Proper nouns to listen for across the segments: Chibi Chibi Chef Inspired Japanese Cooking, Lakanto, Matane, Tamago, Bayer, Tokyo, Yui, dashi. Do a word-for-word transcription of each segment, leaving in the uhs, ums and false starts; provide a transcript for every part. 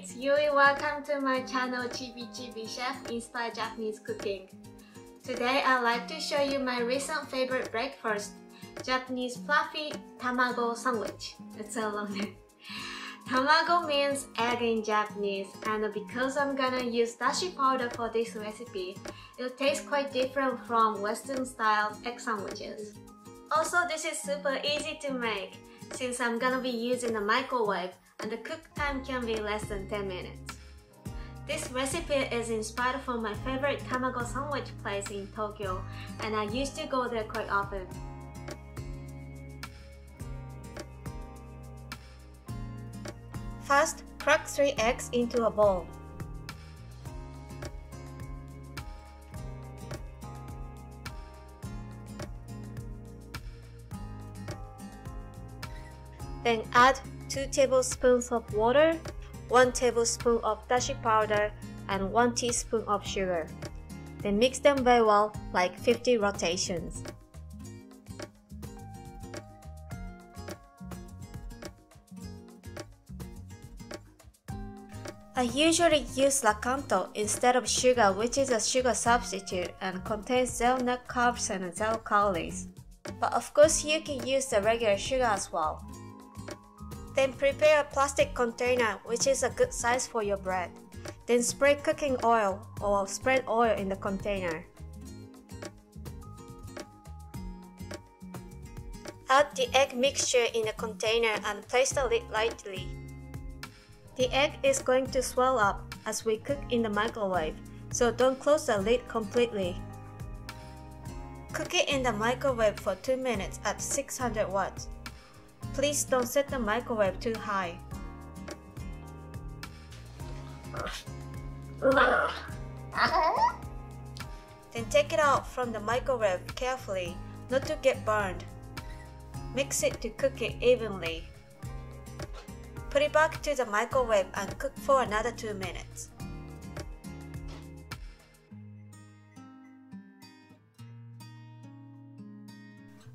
it's Yui. Welcome to my channel Chibi Chibi Chef Inspired Japanese Cooking. Today I'd like to show you my recent favorite breakfast, Japanese fluffy tamago sandwich. It's so long. Tamago means egg in Japanese, and because I'm gonna use dashi powder for this recipe, it'll taste quite different from Western style egg sandwiches. Also, this is super easy to make since I'm gonna be using a microwave and the cook time can be less than ten minutes. This recipe is inspired from my favorite tamago sandwich place in Tokyo, and I used to go there quite often. First, crack three eggs into a bowl. Then add two tablespoons of water, one tablespoon of dashi powder, and one teaspoon of sugar. Then mix them very well, like fifty rotations. I usually use Lakanto instead of sugar, which is a sugar substitute and contains zero net carbs and zero calories. But of course you can use the regular sugar as well. Then prepare a plastic container, which is a good size for your bread. Then spray cooking oil or spread oil in the container. Add the egg mixture in the container and place the lid lightly. The egg is going to swell up as we cook in the microwave, so don't close the lid completely. Cook it in the microwave for two minutes at six hundred watts. Please don't set the microwave too high. Then take it out from the microwave carefully, not to get burned. Mix it to cook it evenly. Put it back to the microwave and cook for another two minutes.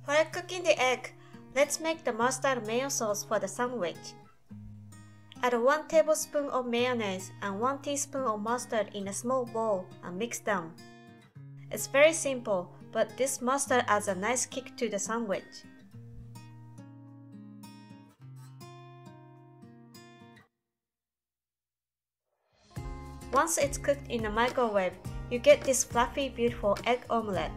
While cooking the egg, let's make the mustard mayo sauce for the sandwich. Add one tablespoon of mayonnaise and one teaspoon of mustard in a small bowl and mix them. It's very simple, but this mustard adds a nice kick to the sandwich. Once it's cooked in the microwave, you get this fluffy, beautiful egg omelette.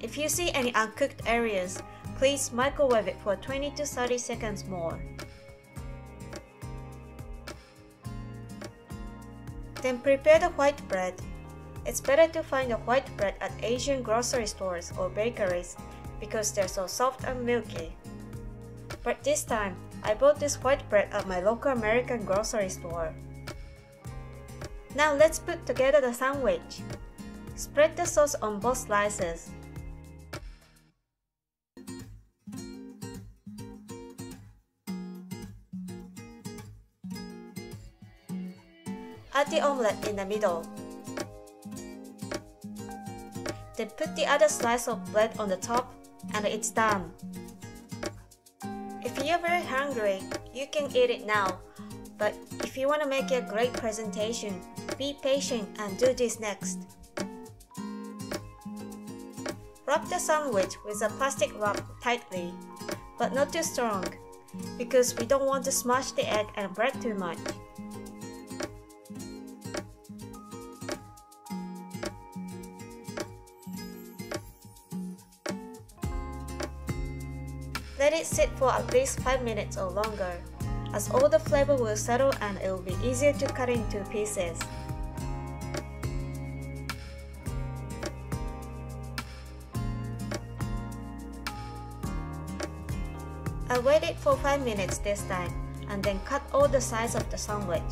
If you see any uncooked areas, please microwave it for twenty to thirty seconds more. Then prepare the white bread. It's better to find the white bread at Asian grocery stores or bakeries because they're so soft and milky. But this time, I bought this white bread at my local American grocery store. Now let's put together the sandwich. Spread the sauce on both slices. Add the omelette in the middle. Then put the other slice of bread on the top, and it's done. If you're very hungry, you can eat it now. But if you want to make a great presentation, be patient and do this next. Wrap the sandwich with a plastic wrap tightly, but not too strong, because we don't want to smash the egg and bread too much. Let it sit for at least five minutes or longer, as all the flavor will settle and it will be easier to cut into pieces. I waited for five minutes this time and then cut all the sides of the sandwich.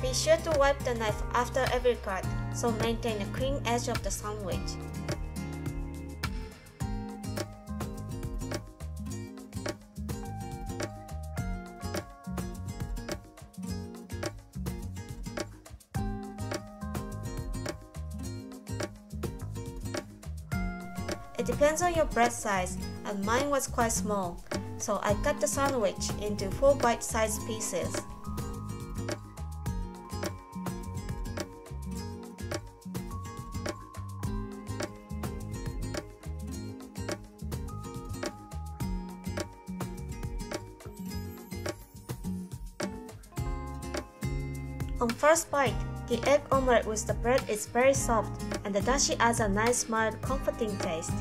Be sure to wipe the knife after every cut, so maintain the clean edge of the sandwich. It depends on your bread size, and mine was quite small, so I cut the sandwich into four bite-sized pieces. On first bite, the egg omelette with the bread is very soft, and the dashi adds a nice mild comforting taste.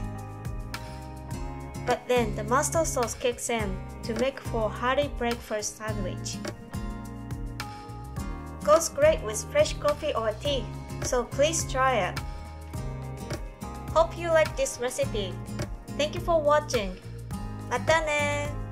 But then the mustard sauce kicks in to make for a hearty breakfast sandwich. Goes great with fresh coffee or tea, so please try it. Hope you like this recipe. Thank you for watching. Matane!